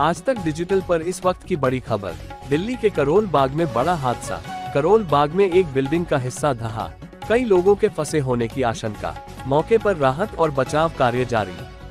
आज तक डिजिटल पर इस वक्त की बड़ी खबर। दिल्ली के करोल बाग में बड़ा हादसा। करोल बाग में एक बिल्डिंग का हिस्सा ढहा, कई लोगों के फंसे होने की आशंका। मौके पर राहत और बचाव कार्य जारी।